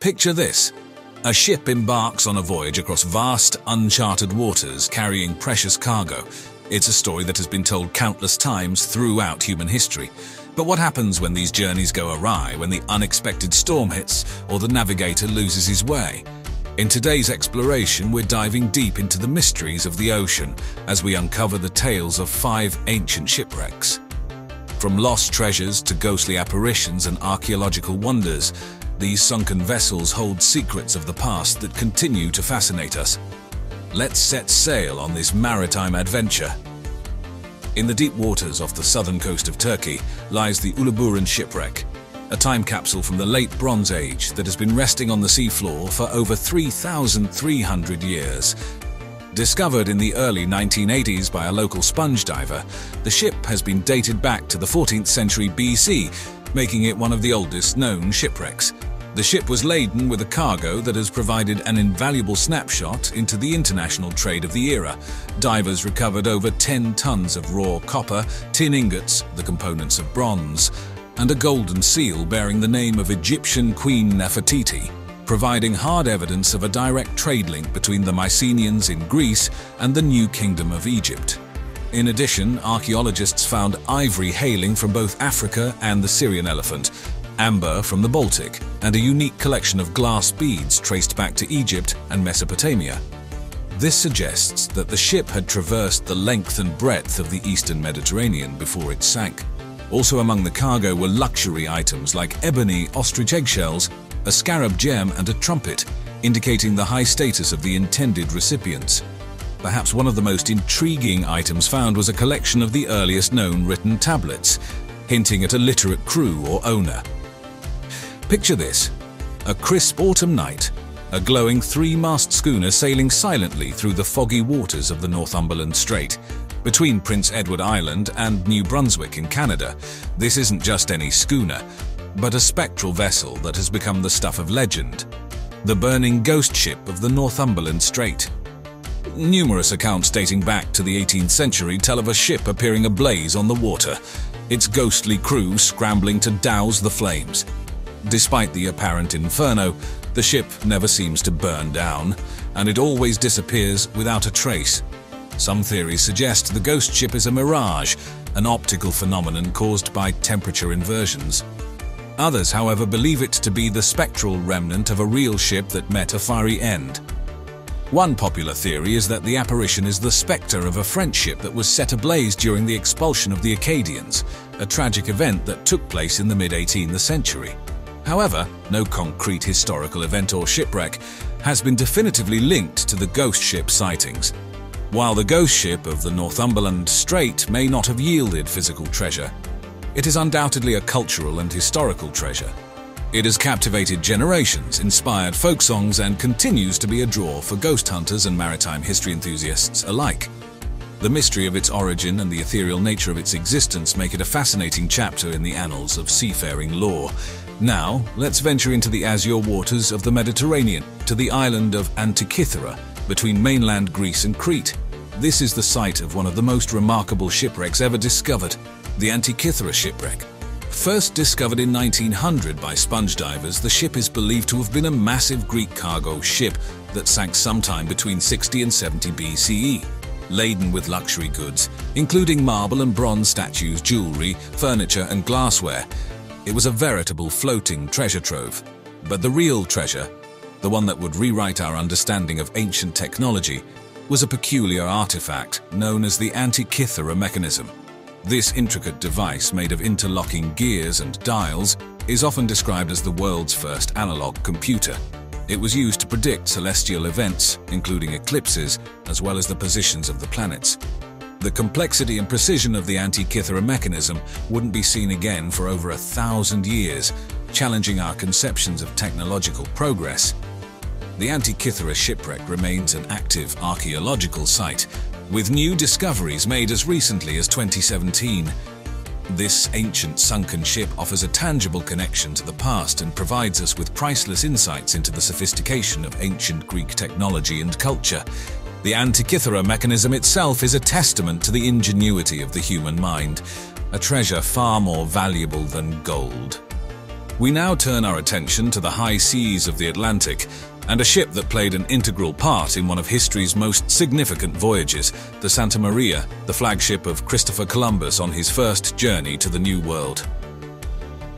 Picture this. A ship embarks on a voyage across vast, uncharted waters carrying precious cargo. It's a story that has been told countless times throughout human history. But what happens when these journeys go awry, when the unexpected storm hits or the navigator loses his way? In today's exploration, we're diving deep into the mysteries of the ocean as we uncover the tales of 5 ancient shipwrecks. From lost treasures to ghostly apparitions and archaeological wonders, these sunken vessels hold secrets of the past that continue to fascinate us. Let's set sail on this maritime adventure. In the deep waters off the southern coast of Turkey lies the Uluburun shipwreck, a time capsule from the late Bronze Age that has been resting on the seafloor for over 3,300 years. Discovered in the early 1980s by a local sponge diver, the ship has been dated back to the 14th century BC, making it one of the oldest known shipwrecks. The ship was laden with a cargo that has provided an invaluable snapshot into the international trade of the era. Divers recovered over 10 tons of raw copper, tin ingots, the components of bronze, and a golden seal bearing the name of Egyptian Queen Nefertiti, providing hard evidence of a direct trade link between the Mycenaeans in Greece and the New Kingdom of Egypt. In addition, archaeologists found ivory hailing from both Africa and the Syrian elephant, amber from the Baltic, and a unique collection of glass beads traced back to Egypt and Mesopotamia. This suggests that the ship had traversed the length and breadth of the eastern Mediterranean before it sank. Also among the cargo were luxury items like ebony ostrich eggshells, a scarab gem and a trumpet, indicating the high status of the intended recipients. Perhaps one of the most intriguing items found was a collection of the earliest known written tablets, hinting at a literate crew or owner. Picture this, a crisp autumn night, a glowing 3-mast schooner sailing silently through the foggy waters of the Northumberland Strait, between Prince Edward Island and New Brunswick in Canada. This isn't just any schooner, but a spectral vessel that has become the stuff of legend, the burning ghost ship of the Northumberland Strait. Numerous accounts dating back to the 18th century tell of a ship appearing ablaze on the water, its ghostly crew scrambling to douse the flames. Despite the apparent inferno, the ship never seems to burn down, and it always disappears without a trace. Some theories suggest the ghost ship is a mirage, an optical phenomenon caused by temperature inversions. Others, however, believe it to be the spectral remnant of a real ship that met a fiery end. One popular theory is that the apparition is the spectre of a French ship that was set ablaze during the expulsion of the Acadians, a tragic event that took place in the mid-18th century. However, no concrete historical event or shipwreck has been definitively linked to the ghost ship sightings. While the ghost ship of the Northumberland Strait may not have yielded physical treasure, it is undoubtedly a cultural and historical treasure. It has captivated generations, inspired folk songs, and continues to be a draw for ghost hunters and maritime history enthusiasts alike. The mystery of its origin and the ethereal nature of its existence make it a fascinating chapter in the annals of seafaring lore. Now, let's venture into the azure waters of the Mediterranean, to the island of Antikythera, between mainland Greece and Crete. This is the site of one of the most remarkable shipwrecks ever discovered, the Antikythera shipwreck. First discovered in 1900 by sponge divers, the ship is believed to have been a massive Greek cargo ship that sank sometime between 60 and 70 BCE. Laden with luxury goods, including marble and bronze statues, jewelry, furniture and glassware, it was a veritable floating treasure trove. But the real treasure, the one that would rewrite our understanding of ancient technology, was a peculiar artifact known as the Antikythera mechanism. This intricate device, made of interlocking gears and dials, is often described as the world's first analog computer. It was used to predict celestial events, including eclipses, as well as the positions of the planets. The complexity and precision of the Antikythera mechanism wouldn't be seen again for over 1,000 years, challenging our conceptions of technological progress. The Antikythera shipwreck remains an active archaeological site, with new discoveries made as recently as 2017. This ancient sunken ship offers a tangible connection to the past and provides us with priceless insights into the sophistication of ancient Greek technology and culture. The Antikythera mechanism itself is a testament to the ingenuity of the human mind, a treasure far more valuable than gold. We now turn our attention to the high seas of the Atlantic and a ship that played an integral part in one of history's most significant voyages, the Santa Maria, the flagship of Christopher Columbus on his first journey to the New World.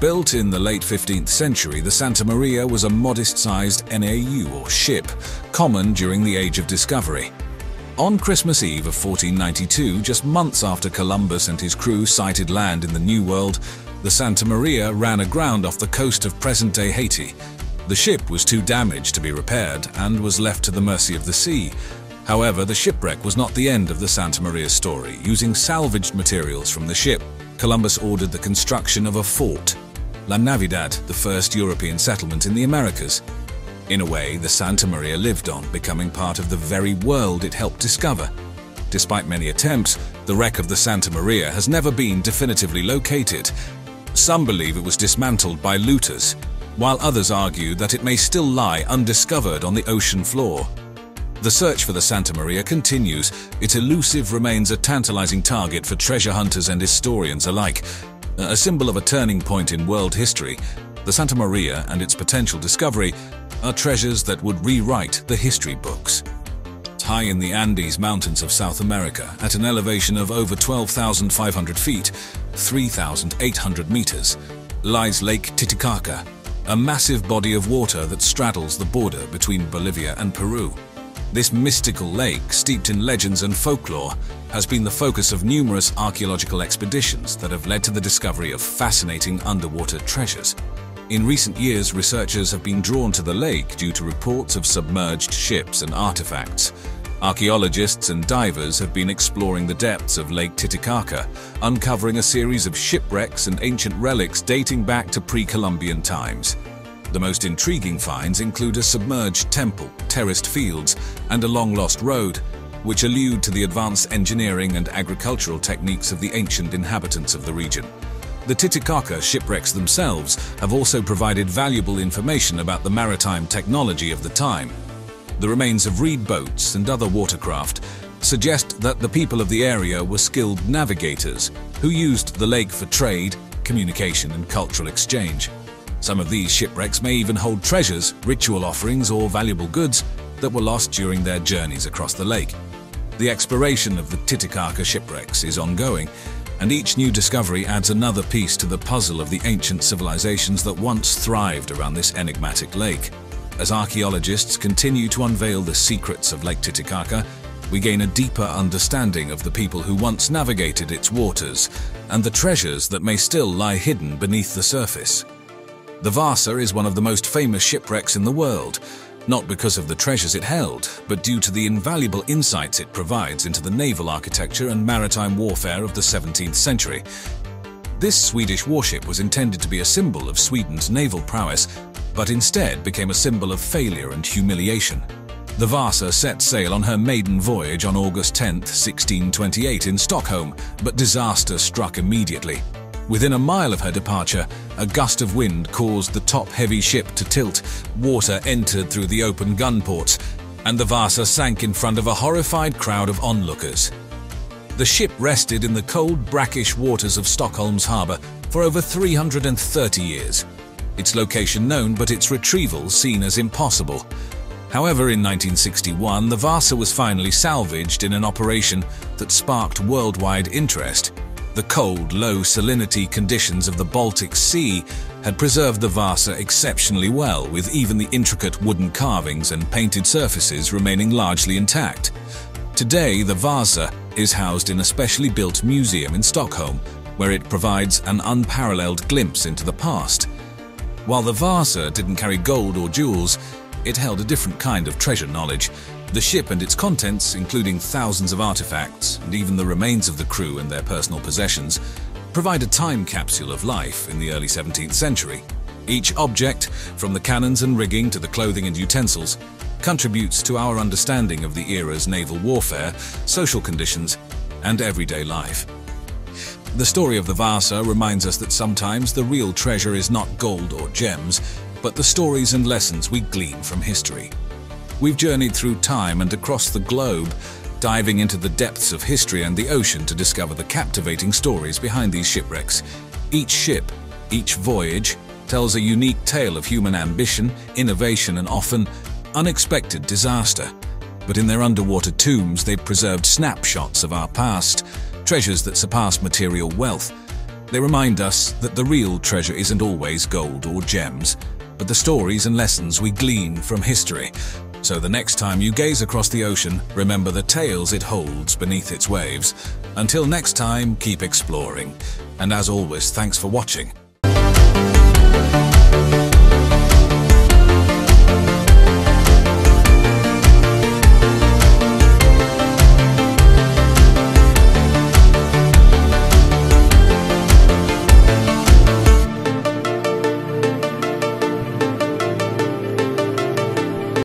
Built in the late 15th century, the Santa Maria was a modest-sized nau, or ship, common during the Age of Discovery. On Christmas Eve of 1492, just months after Columbus and his crew sighted land in the New World, the Santa Maria ran aground off the coast of present-day Haiti. The ship was too damaged to be repaired and was left to the mercy of the sea. However, the shipwreck was not the end of the Santa Maria story. Using salvaged materials from the ship, Columbus ordered the construction of a fort, La Navidad, the first European settlement in the Americas. In a way, the Santa Maria lived on, becoming part of the very world it helped discover. Despite many attempts, the wreck of the Santa Maria has never been definitively located. Some believe it was dismantled by looters, while others argue that it may still lie undiscovered on the ocean floor. The search for the Santa Maria continues. Its elusive remains a tantalizing target for treasure hunters and historians alike. A symbol of a turning point in world history, the Santa Maria and its potential discovery are treasures that would rewrite the history books. High in the Andes Mountains of South America, at an elevation of over 12,500 feet, 3,800 meters, lies Lake Titicaca, a massive body of water that straddles the border between Bolivia and Peru. This mystical lake, steeped in legends and folklore, has been the focus of numerous archaeological expeditions that have led to the discovery of fascinating underwater treasures. In recent years, researchers have been drawn to the lake due to reports of submerged ships and artifacts. Archaeologists and divers have been exploring the depths of Lake Titicaca, uncovering a series of shipwrecks and ancient relics dating back to pre-Columbian times. The most intriguing finds include a submerged temple, terraced fields, and a long-lost road, which allude to the advanced engineering and agricultural techniques of the ancient inhabitants of the region. The Titicaca shipwrecks themselves have also provided valuable information about the maritime technology of the time. The remains of reed boats and other watercraft suggest that the people of the area were skilled navigators who used the lake for trade, communication, and cultural exchange. Some of these shipwrecks may even hold treasures, ritual offerings, or valuable goods that were lost during their journeys across the lake. The exploration of the Titicaca shipwrecks is ongoing, and each new discovery adds another piece to the puzzle of the ancient civilizations that once thrived around this enigmatic lake. As archaeologists continue to unveil the secrets of Lake Titicaca, we gain a deeper understanding of the people who once navigated its waters and the treasures that may still lie hidden beneath the surface. The Vasa is one of the most famous shipwrecks in the world, not because of the treasures it held, but due to the invaluable insights it provides into the naval architecture and maritime warfare of the 17th century. This Swedish warship was intended to be a symbol of Sweden's naval prowess, but instead became a symbol of failure and humiliation. The Vasa set sail on her maiden voyage on August 10, 1628 in Stockholm, but disaster struck immediately. Within a mile of her departure, a gust of wind caused the top-heavy ship to tilt, water entered through the open gun ports, and the Vasa sank in front of a horrified crowd of onlookers. The ship rested in the cold, brackish waters of Stockholm's harbour for over 330 years. Its location known, but its retrieval seen as impossible. However, in 1961, the Vasa was finally salvaged in an operation that sparked worldwide interest. The cold, low salinity conditions of the Baltic Sea had preserved the Vasa exceptionally well, with even the intricate wooden carvings and painted surfaces remaining largely intact. Today, the Vasa is housed in a specially built museum in Stockholm, where it provides an unparalleled glimpse into the past. While the Vasa didn't carry gold or jewels, it held a different kind of treasure knowledge. The ship and its contents, including thousands of artifacts and even the remains of the crew and their personal possessions, provide a time capsule of life in the early 17th century. Each object, from the cannons and rigging to the clothing and utensils, contributes to our understanding of the era's naval warfare, social conditions, and everyday life. The story of the Vasa reminds us that sometimes the real treasure is not gold or gems, but the stories and lessons we glean from history. We've journeyed through time and across the globe, diving into the depths of history and the ocean to discover the captivating stories behind these shipwrecks. Each ship, each voyage, tells a unique tale of human ambition, innovation, and often unexpected disaster. But in their underwater tombs, they've preserved snapshots of our past, treasures that surpass material wealth. They remind us that the real treasure isn't always gold or gems, but the stories and lessons we glean from history. So the next time you gaze across the ocean, remember the tales it holds beneath its waves. Until next time, keep exploring. And as always, thanks for watching.